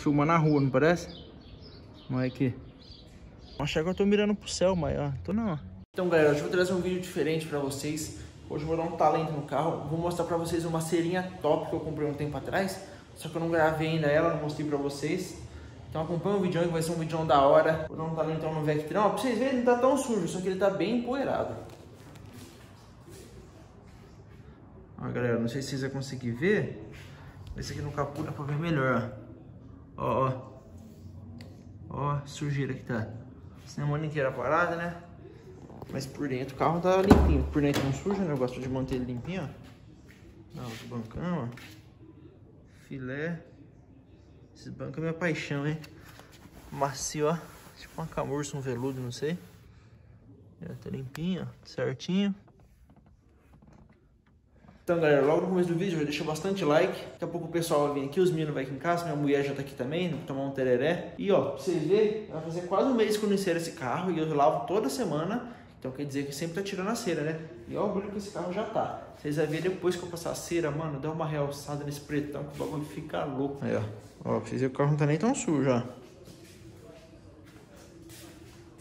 Filmando a rua, não parece? Olha aqui. Achei que eu tô mirando pro céu, mas ó, tô não. Então, galera, hoje eu vou trazer um vídeo diferente pra vocês. Hoje eu vou dar um talento no carro. Vou mostrar pra vocês uma cerinha top que eu comprei um tempo atrás. Só que eu não gravei ainda ela, não mostrei pra vocês. Então acompanha o vídeo aí que vai ser um vídeo da hora. Vou dar um talento no Vectron. Ó, pra vocês verem, não tá tão sujo, só que ele tá bem empoeirado. Ó, galera, não sei se vocês vão conseguir ver. Esse aqui no capô dá pra ver melhor, ó. Ó, ó. Ó, sujeira que tá. Semana inteira parada, né? Mas por dentro o carro tá limpinho. Por dentro não suja, né? Eu gosto de manter ele limpinho, ó. Ó, os bancão, ó. Filé. Esse banco é minha paixão, hein? Macio, ó. Tipo uma camurça, um veludo, não sei. Já tá limpinho, ó. Certinho. Então, galera, logo no começo do vídeo, deixa bastante like. Daqui a pouco o pessoal vai vir aqui, os meninos vão aqui em casa. Minha mulher já tá aqui também, vou tomar um tereré. E, ó, pra vocês verem, vai fazer quase um mês que eu não insiro esse carro. E eu lavo toda semana. Então quer dizer que sempre tá tirando a cera, né? E ó o brilho que esse carro já tá. Vocês vão ver depois que eu passar a cera, mano, dá uma realçada nesse pretão que o bagulho fica louco. Aí, ó. Ó, pra vocês verem que o carro não tá nem tão sujo, ó.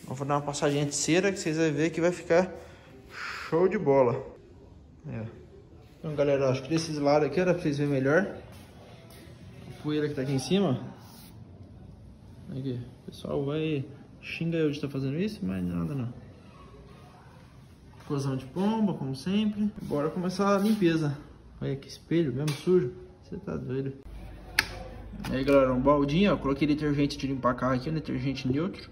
Eu vou dar uma passadinha de cera que vocês vão ver que vai ficar show de bola. Aí, ó. Então, galera, ó, acho que desses lados aqui era pra vocês verem melhor. A poeira que tá aqui em cima. Aqui, o pessoal vai xinga eu de estar fazendo isso, mas nada não. Cozão de pomba, como sempre. Bora começar a limpeza. Olha que espelho, mesmo sujo. Você tá doido. E aí, galera, um baldinho, ó. Coloquei detergente de limpar carro aqui, um detergente neutro.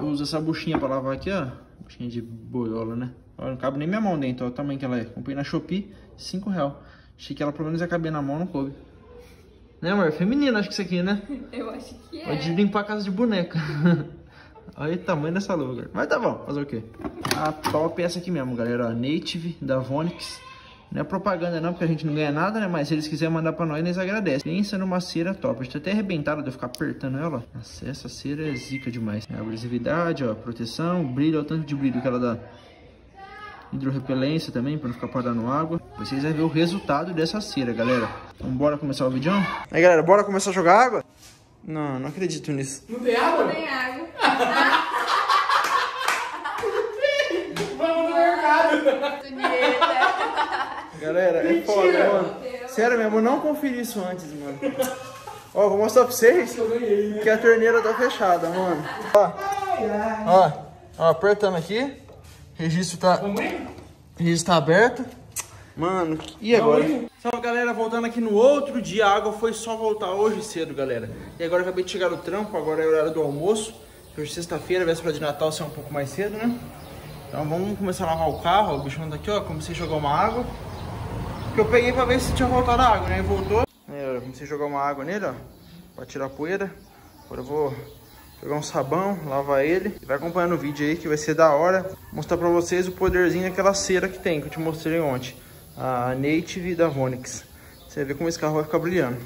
Eu uso essa buchinha pra lavar aqui, ó. Buchinha de boiola, né? Olha, não cabe nem minha mão dentro, ó, o tamanho que ela é. Comprei na Shopee, R$5. Achei que ela pelo menos ia caber na mão, não coube. Né, amor? Feminino, acho que isso aqui, né? Eu acho que é. Pode limpar a casa de boneca. Olha o tamanho dessa luva, galera. Mas tá bom, fazer o quê? A top é essa aqui mesmo, galera, ó, Native, da Vonixx. Não é propaganda não, porque a gente não ganha nada, né? Mas se eles quiserem mandar pra nós, eles agradecem. Pensa numa cera top. A gente tá até arrebentado de eu ficar apertando ela. Nossa, essa cera é zica demais. É abrasividade, ó, proteção, brilho, ó, o tanto de brilho que ela dá. Hidrorrepelência também, pra não ficar parando água. Vocês vão ver o resultado dessa cera, galera. Então bora começar o vídeo? Aí, galera, bora começar a jogar água? Não, não acredito nisso. Não tem água? Não tem água. Vamos no mercado. Galera, é foda, mano. Sério mesmo, eu não conferi isso antes, mano. Ó, vou mostrar pra vocês que a torneira tá fechada, mano. Ó, ó, ó, apertando aqui. Registro tá aberto. Mano, e agora? Salve, galera, voltando aqui no outro dia. A água foi só voltar hoje cedo, galera. E agora eu acabei de chegar no trampo, agora é horário do almoço. Hoje é sexta-feira, véspera de Natal, sai um pouco mais cedo, né? Então vamos começar a lavar o carro. O bichão daqui, ó, comecei a jogar uma água. Que eu peguei pra ver se tinha voltado a água, né? E voltou. É, eu comecei a jogar uma água nele, ó, pra tirar a poeira. Agora eu vou pegar um sabão, lavar ele. Vai acompanhando o vídeo aí que vai ser da hora. Mostrar pra vocês o poderzinho daquela cera que tem, que eu te mostrei ontem. A Native da Vonixx. Você vai ver como esse carro vai ficar brilhando.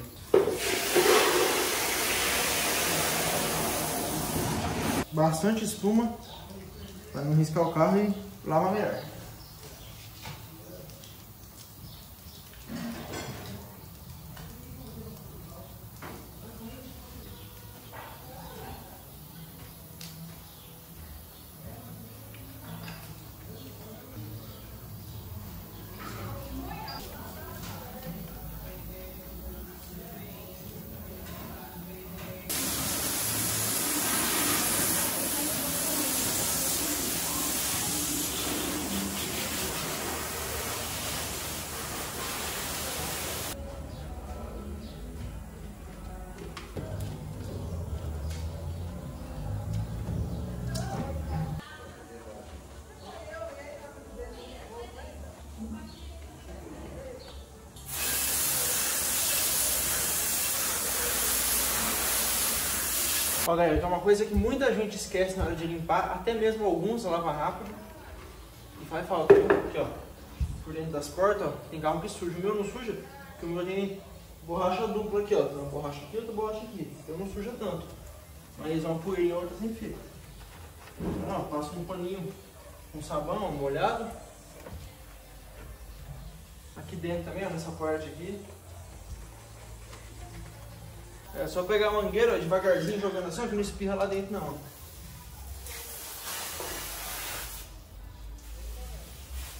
Bastante espuma, pra não riscar o carro e lavar melhor. Ó, galera, então uma coisa que muita gente esquece na hora de limpar, até mesmo alguns lavam rápido e faz falta. Aqui, ó, por dentro das portas, ó, tem carro que suja. O meu não suja, porque o meu tem borracha dupla aqui, ó. Tem uma borracha aqui e outra borracha aqui. Então não suja tanto. Mas uma poeirinha outra sem fio. Então, ó, passa um paninho com sabão molhado. Aqui dentro também, ó, nessa parte aqui. É só pegar a mangueira, ó, devagarzinho, jogando assim, ó, que não espirra lá dentro não.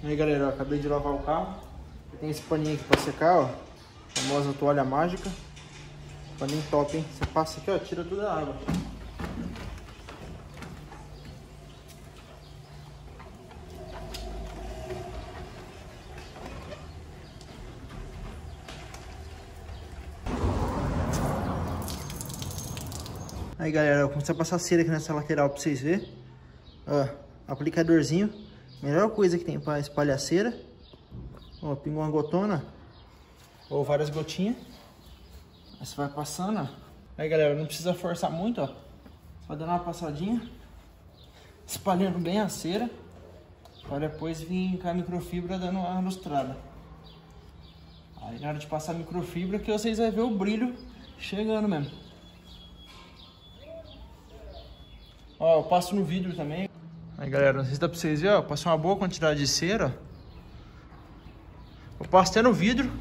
Aí galera, ó, acabei de lavar o carro. Tem esse paninho aqui pra secar, ó. A famosa toalha mágica. Paninho top, hein? Você passa aqui, ó, tira toda a água. Aí galera, eu comecei a passar cera aqui nessa lateral pra vocês verem. Ó, aplicadorzinho. Melhor coisa que tem pra espalhar cera. Ó, pingou uma gotona. Ou várias gotinhas. Aí você vai passando, ó. Aí galera, não precisa forçar muito, ó. Só dando uma passadinha. Espalhando bem a cera. Pra depois vir com a microfibra dando uma lustrada. Aí na hora de passar a microfibra que vocês vão ver o brilho chegando mesmo. Ó, eu passo no vidro também. Aí galera, não sei se dá pra vocês verem, ó. Eu passo uma boa quantidade de cera, ó. Eu passo até no vidro.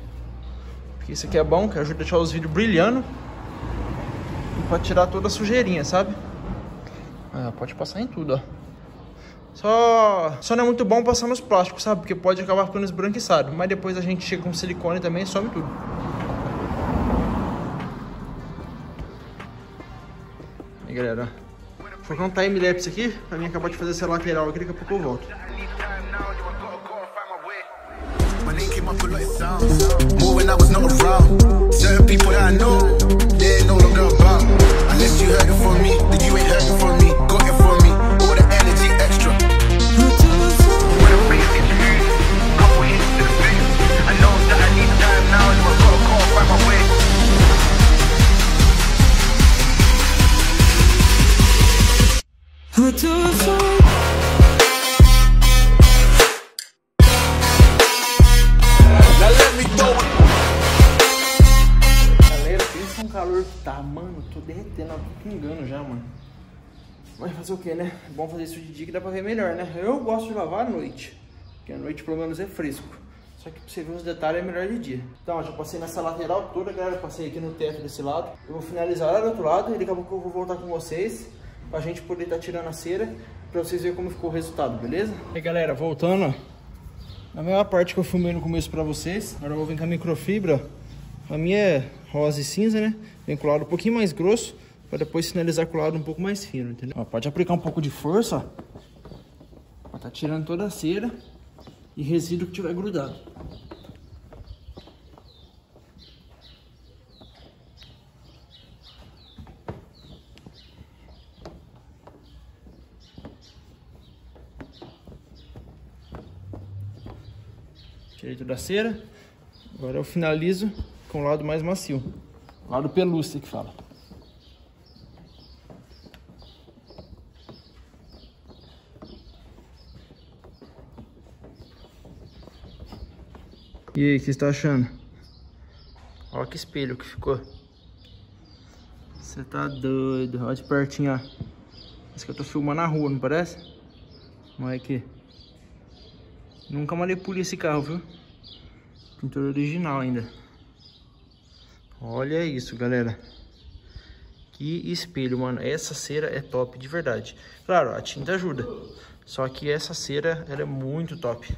Porque isso aqui é bom, que ajuda a deixar os vidros brilhando. E pra tirar toda a sujeirinha, sabe? Ah, pode passar em tudo, ó. Só não é muito bom passar nos plásticos, sabe? Porque pode acabar ficando esbranquiçado. Mas depois a gente chega com silicone também e some tudo. Aí galera, ó. Vou colocar um time-lapse aqui, pra mim acabar de fazer essa lateral aqui, daqui a pouco eu volto. Galera, pensa um calor que tá, mano. Tô derretendo, tô pingando já, mano. Mas fazer o que, né? É bom fazer isso de dia que dá pra ver melhor, né? Eu gosto de lavar à noite, porque à noite pelo menos é fresco. Só que pra você ver os detalhes é melhor de dia. Então, ó, já passei nessa lateral toda, galera. Passei aqui no teto desse lado. Eu vou finalizar lá do outro lado e daqui a pouco eu vou voltar com vocês pra gente poder estar tirando a cera, pra vocês verem como ficou o resultado, beleza? E aí galera, voltando, ó, na mesma parte que eu filmei no começo pra vocês. Agora eu vou vir com a microfibra. A minha é rosa e cinza, né? Vem com o lado um pouquinho mais grosso, pra depois sinalizar com o lado um pouco mais fino, entendeu? Ó, pode aplicar um pouco de força, ó, pra tá tirando toda a cera e resíduo que tiver grudado. Tirei toda a cera. Agora eu finalizo com o lado mais macio. Lado pelúcia que fala. E aí, o que você tá achando? Olha que espelho que ficou. Você tá doido. Olha de pertinho, ó. Parece que eu tô filmando na rua, não parece? Olha aqui. Nunca manipulei esse carro, viu? Pintura original ainda. Olha isso, galera. Que espelho, mano. Essa cera é top de verdade. Claro, a tinta ajuda. Só que essa cera, ela é muito top.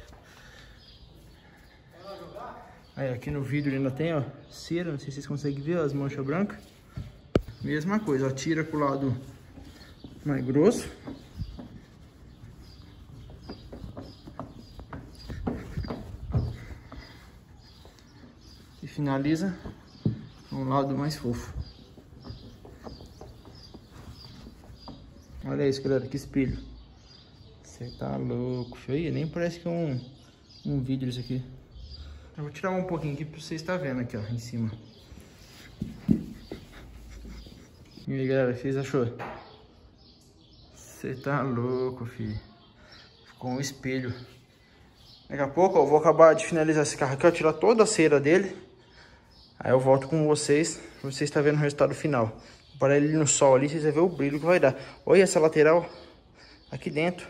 Aí, aqui no vidro ainda tem, ó, cera. Não sei se vocês conseguem ver, ó, as manchas brancas. Mesma coisa, ó. Tira pro lado mais grosso. Finaliza um lado mais fofo. Olha isso, galera, que espelho. Você tá louco, feio. Nem parece que é um vidro isso aqui. Eu vou tirar um pouquinho aqui pra vocês estarem vendo aqui, ó, em cima. E aí, galera, o que vocês acharam? Você tá louco, filho. Ficou um espelho. Daqui a pouco, ó, eu vou acabar de finalizar esse carro aqui, ó, tirar toda a cera dele. Aí eu volto com vocês, pra vocês estarem vendo o resultado final. Para ele no sol ali, vocês vão ver o brilho que vai dar. Olha essa lateral aqui dentro.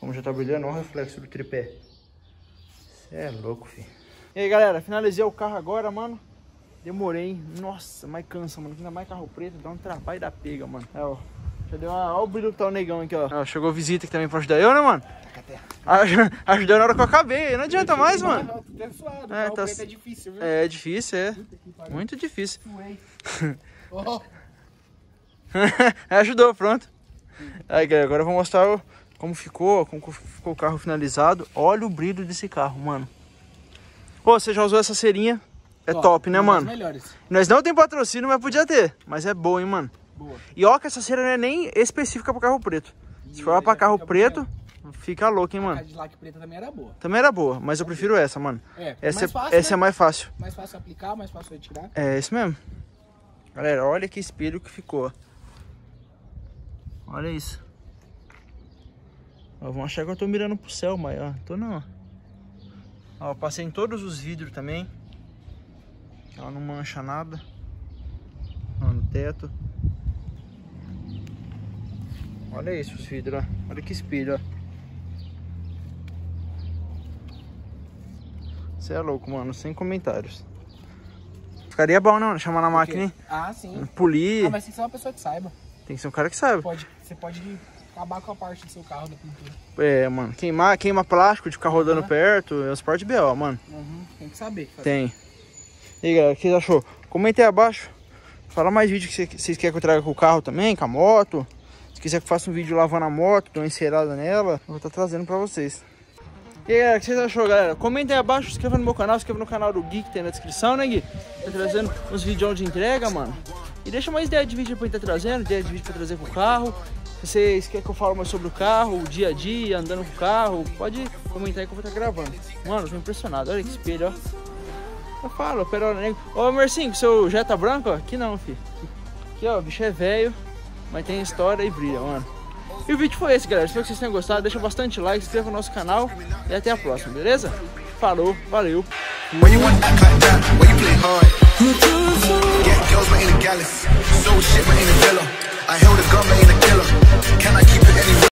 Como já tá brilhando, olha o reflexo do tripé. Você é louco, filho. E aí, galera, finalizei o carro agora, mano. Demorei, hein? Nossa, mas cansa, mano. Ainda mais carro preto, dá um trabalho da pega, mano. É, ó. Já deu uma... Olha o brilho que tá o negão aqui, ó. Ó, chegou visita aqui também pra ajudar eu, né, mano? Ajudou na hora que eu acabei. Não adianta mais, mano. Não, suado. É, tá... é difícil, viu? É difícil, é. Muito difícil. Oh. Ajudou, pronto. Aí, galera, agora eu vou mostrar como ficou o carro finalizado. Olha o brilho desse carro, mano. Ô, você já usou essa cerinha? É ó, top, né, mano? Nós não tem patrocínio, mas podia ter. Mas é boa, hein, mano? Boa. E ó que essa cera não é nem específica para carro preto. Se for para carro preto, fica louco, hein, mano? A Cadillac preta também era boa. Também era boa, mas eu prefiro essa, mano. É, essa é mais fácil, essa, né? É mais fácil. Mais fácil aplicar, mais fácil retirar. É, isso mesmo. Galera, olha que espelho que ficou. Olha isso. Ó, vão achar que eu tô mirando pro céu, mas ó, tô não. Ó, passei em todos os vidros também. Ela não mancha nada. Ó, no teto. Olha isso, os vidros, ó. Olha que espelho, ó. Você é louco, mano. Sem comentários. Ficaria bom, não? Chamar na máquina, hein? Ah, sim. Polir. Ah, mas tem que ser uma pessoa que saiba. Tem que ser um cara que saiba. Você pode acabar com a parte do seu carro da pintura. É, mano. Queima plástico de ficar rodando perto. É os partes B.O., mano. Uhum. Tem que saber. Cara. Tem. E aí, galera, o que você achou? Comenta aí abaixo. Fala mais vídeo que vocês querem que eu traga com o carro também, com a moto. Se quiser que eu faça um vídeo lavando a moto, dou uma encerada nela, eu vou estar trazendo pra vocês. E aí, galera, o que vocês acharam, galera? Comenta aí abaixo, se inscreva no meu canal, se inscreva no canal do Gui, que tem na descrição, né, Gui? Tá trazendo uns vídeos de entrega, mano. E deixa mais ideia de vídeo pra gente tá trazendo, ideia de vídeo pra trazer com o carro. Se vocês querem que eu fale mais sobre o carro, o dia a dia, andando com o carro, pode comentar aí que eu vou estar gravando. Mano, eu tô impressionado, olha que espelho, ó. Eu falo, pera, nego. Ô, Mercinho, seu Jetta branco, ó, aqui não, filho. Aqui, ó, o bicho é velho, mas tem história e brilha, mano. E o vídeo foi esse, galera. Espero que vocês tenham gostado. Deixa bastante like, se inscreva no nosso canal e até a próxima, beleza? Falou, valeu!